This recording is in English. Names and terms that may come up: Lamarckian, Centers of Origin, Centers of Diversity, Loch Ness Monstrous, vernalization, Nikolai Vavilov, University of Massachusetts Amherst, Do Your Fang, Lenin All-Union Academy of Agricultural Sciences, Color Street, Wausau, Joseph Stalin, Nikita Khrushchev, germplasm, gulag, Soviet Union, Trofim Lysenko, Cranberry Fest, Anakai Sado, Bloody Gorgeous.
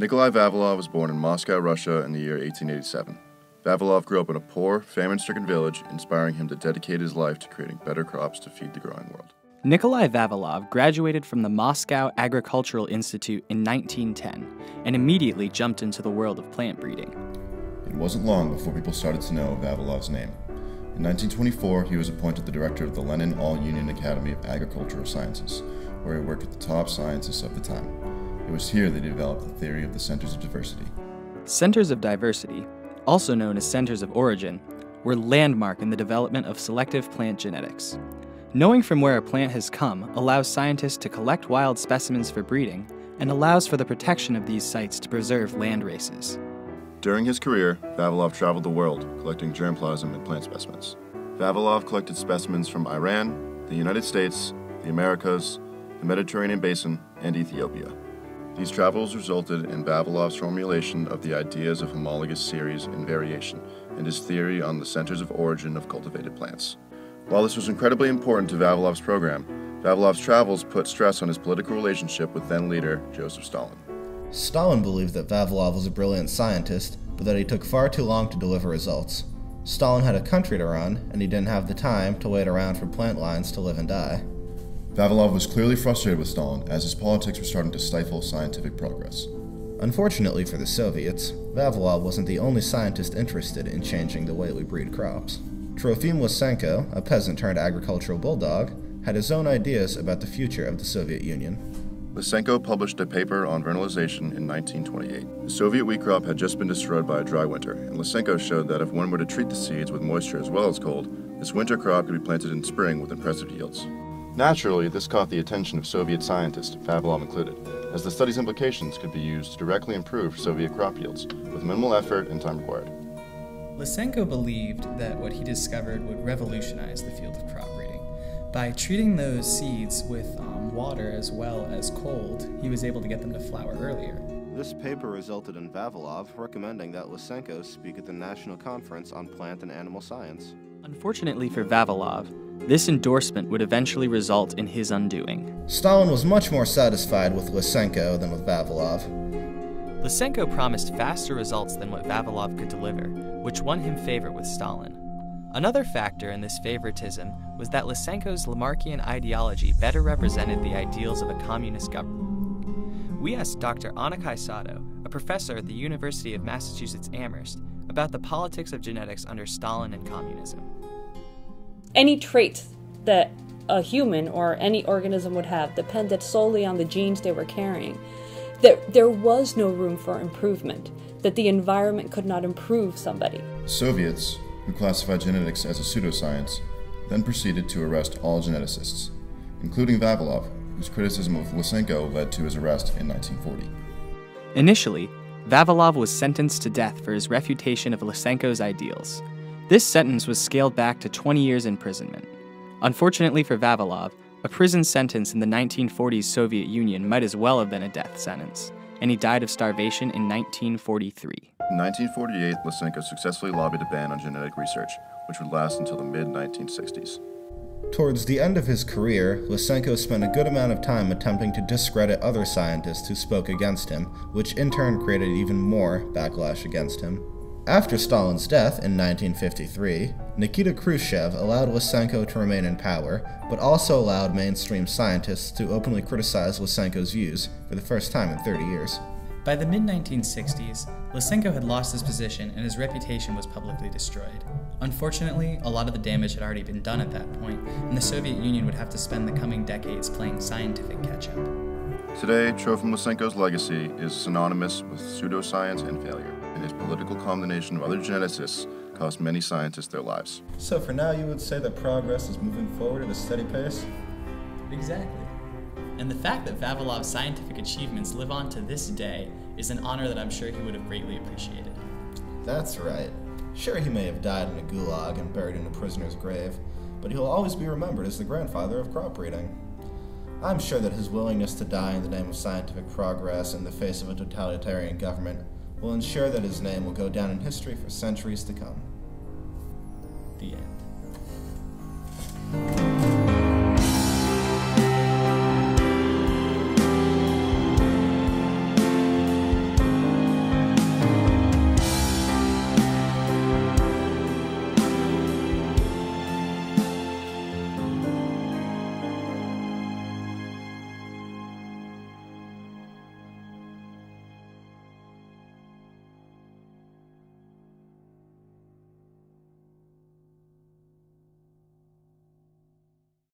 Nikolai Vavilov was born in Moscow, Russia in the year 1887. Vavilov grew up in a poor, famine-stricken village, inspiring him to dedicate his life to creating better crops to feed the growing world. Nikolai Vavilov graduated from the Moscow Agricultural Institute in 1910 and immediately jumped into the world of plant breeding. It wasn't long before people started to know Vavilov's name. In 1924, he was appointed the director of the Lenin All-Union Academy of Agricultural Sciences, where he worked with the top scientists of the time. It was here that he developed the theory of the Centers of Diversity. Centers of Diversity, also known as Centers of Origin, were landmark in the development of selective plant genetics. Knowing from where a plant has come allows scientists to collect wild specimens for breeding and allows for the protection of these sites to preserve land races. During his career, Vavilov traveled the world collecting germplasm and plant specimens. Vavilov collected specimens from Iran, the United States, the Americas, the Mediterranean Basin, and Ethiopia. These travels resulted in Vavilov's formulation of the ideas of homologous series and variation and his theory on the centers of origin of cultivated plants. While this was incredibly important to Vavilov's program, Vavilov's travels put stress on his political relationship with then-leader Joseph Stalin. Stalin believed that Vavilov was a brilliant scientist, but that he took far too long to deliver results. Stalin had a country to run, and he didn't have the time to wait around for plant lines to live and die. Vavilov was clearly frustrated with Stalin, as his politics were starting to stifle scientific progress. Unfortunately for the Soviets, Vavilov wasn't the only scientist interested in changing the way we breed crops. Trofim Lysenko, a peasant-turned-agricultural bulldog, had his own ideas about the future of the Soviet Union. Lysenko published a paper on vernalization in 1928. The Soviet wheat crop had just been destroyed by a dry winter, and Lysenko showed that if one were to treat the seeds with moisture as well as cold, this winter crop could be planted in spring with impressive yields. Naturally, this caught the attention of Soviet scientists, Vavilov included, as the study's implications could be used to directly improve Soviet crop yields, with minimal effort and time required. Lysenko believed that what he discovered would revolutionize the field of crop breeding. By treating those seeds with water as well as cold, he was able to get them to flower earlier. This paper resulted in Vavilov recommending that Lysenko speak at the National Conference on Plant and Animal Science. Unfortunately for Vavilov, this endorsement would eventually result in his undoing. Stalin was much more satisfied with Lysenko than with Vavilov. Lysenko promised faster results than what Vavilov could deliver, which won him favor with Stalin. Another factor in this favoritism was that Lysenko's Lamarckian ideology better represented the ideals of a communist government. We asked Dr. Anakai Sado, a professor at the University of Massachusetts Amherst, about the politics of genetics under Stalin and communism. Any traits that a human or any organism would have depended solely on the genes they were carrying. That there was no room for improvement, that the environment could not improve somebody. Soviets, who classified genetics as a pseudoscience, then proceeded to arrest all geneticists, including Vavilov, whose criticism of Lysenko led to his arrest in 1940. Initially, Vavilov was sentenced to death for his refutation of Lysenko's ideals. This sentence was scaled back to 20 years imprisonment. Unfortunately for Vavilov, a prison sentence in the 1940s Soviet Union might as well have been a death sentence, and he died of starvation in 1943. In 1948, Lysenko successfully lobbied a ban on genetic research, which would last until the mid-1960s. Towards the end of his career, Lysenko spent a good amount of time attempting to discredit other scientists who spoke against him, which in turn created even more backlash against him. After Stalin's death in 1953, Nikita Khrushchev allowed Lysenko to remain in power, but also allowed mainstream scientists to openly criticize Lysenko's views for the first time in 30 years. By the mid-1960s, Lysenko had lost his position and his reputation was publicly destroyed. Unfortunately, a lot of the damage had already been done at that point, and the Soviet Union would have to spend the coming decades playing scientific catch-up. Today, Trofim Lysenko's legacy is synonymous with pseudoscience and failure, and his political condemnation of other geneticists cost many scientists their lives. So for now, you would say that progress is moving forward at a steady pace? Exactly. And the fact that Vavilov's scientific achievements live on to this day is an honor that I'm sure he would have greatly appreciated. That's right. Sure, he may have died in a gulag and buried in a prisoner's grave, but he'll always be remembered as the grandfather of crop breeding. I'm sure that his willingness to die in the name of scientific progress in the face of a totalitarian government will ensure that his name will go down in history for centuries to come. The end.